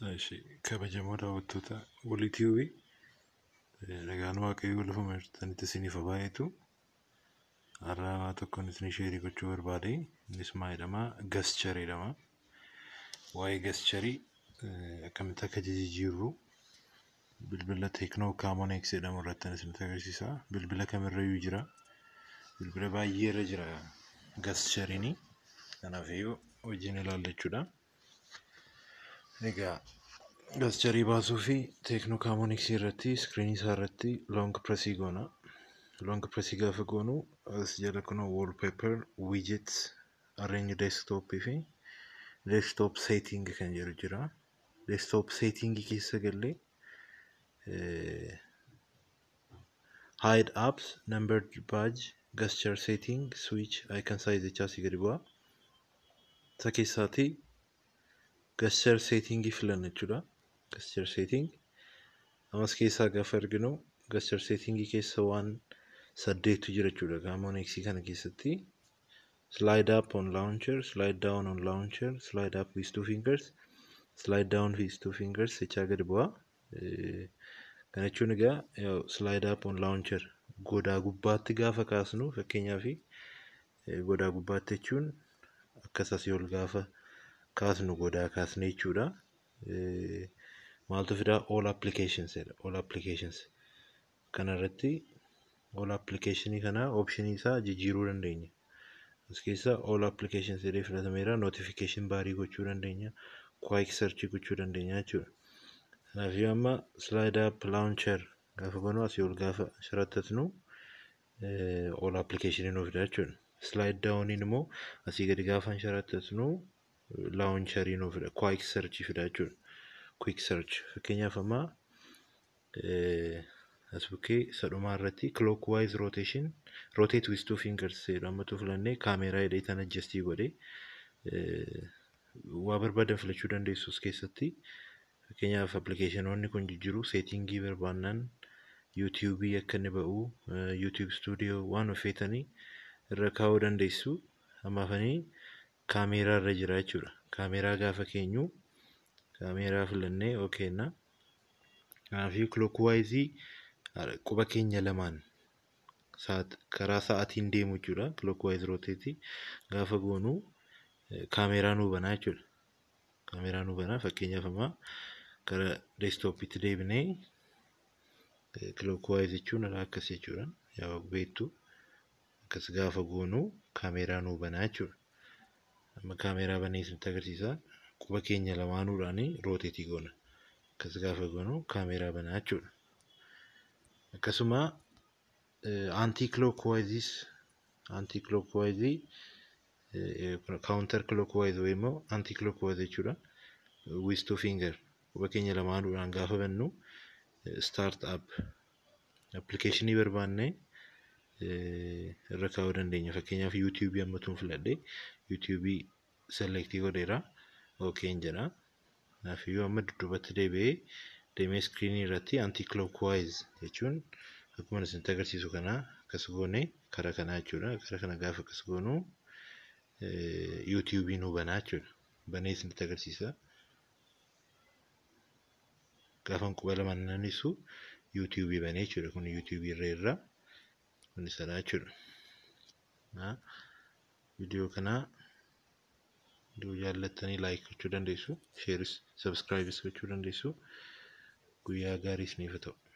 ماشي كابجا مرة وتوتا واليوتيوبي لقانو واقعي ولا فما تاني تسيني فبايتو أرا ما تكون تسيني شيري كتشور بعدي نسمع إدما غسشري إدما واي غسشري كم تكجي جيرو بالبلا تكنو كامونيكس إدما مرة تاني تسيني تكجي سا بالبلا كم الرجرا بالبلا باي الرجرا غسشريني أنا فيو وجيني لالتشودا Egaa gasjarii baasuu fi teeknookaamoniksii irratti iskiriinii isaa irratti long presii gaafa goonu as jala kun wallpaper widgets arrange desktop fi desktop setting kan jedhu jira desktop setting keessa galee hide apps numbered page gesture setting switch icon size chasi gadi bu'a ta keessaati Gesture setting if lanachuda. Gesture setting. Amas case aga fergino. Gesture setting case one sadde to jirachuda. Gamon exican kisati. Slide up on launcher. Slide down on launcher. Slide up with two fingers. Slide down with two fingers. Echagariboa. Ganachuniga. Slide up on launcher. Godagubatiga facasnu. Fakenyavi. Godagubatechun. Casasiol gafa. Kasnu goda kasne chuda malto fida all applications kana ratti all application kana option isa jijiru dandenya iske isa all applications re fida samera notification bari go chu dandenya quick search go chu dandenya chu na viama slide up launcher gafa gono asiol gafa sharatatnu all application no fida chu slide down inmo asigad gafa sharatatnu launcher in over a quick search if that quick search Kenya Fama as okay Sadomarati clockwise rotation rotate with two fingers say Ramatuflane camera data and adjust you body Waberbad of Lechudan de Suskesati Kenya of application only conjuru setting giver banan YouTube a canibau YouTube studio one of etani record and desu amafani Camera register. Camera gafa kenyu. Camera filane okay na. View clockwise. Kuba kenya laman. Saat karasa atin demo chura. Clockwise rotate. Gafa gonu. Camera nu bana chura. Camera nu bana. Fakenya fama. Kara desktop it debne. Clockwise chuna rakase chura. Yawa betu. Kas gafa gonu. Camera nu bana chura. Amma camera bani simtagarsiisa quba keenya lamaanuu raani rotate goona kas gaafa goonu camera bana jechuudha akkasuma anti clockwise counter clockwise weemo anti clockwise jechuudha with two finger quba keenya lamaanuu raan gaafa bannu start up application barbaanne rakkaa'uu dandeenya fakkeenyaaf YouTube yammatuun filadde YouTube select godheera okay jira naafiyyu amma dudubatti deebi'ee deemee iskiriinii irratti anti clockwise jechuun akkuma isintti agarsiisu kana akkas goone karaa kanaa jechuudha karaa kana gaafa akkas goonu YouTube nu banaa jechuudha banee isintti agarsiisa gaafan quba lamaan nanisu YouTube banee jechuudha kun YouTube irreerra ni sana jechuudha na video kana duu jaallattanii like gochuu dandeessu share subscribe gochuu dandeessu guyyaa gaarii isiniif ta'u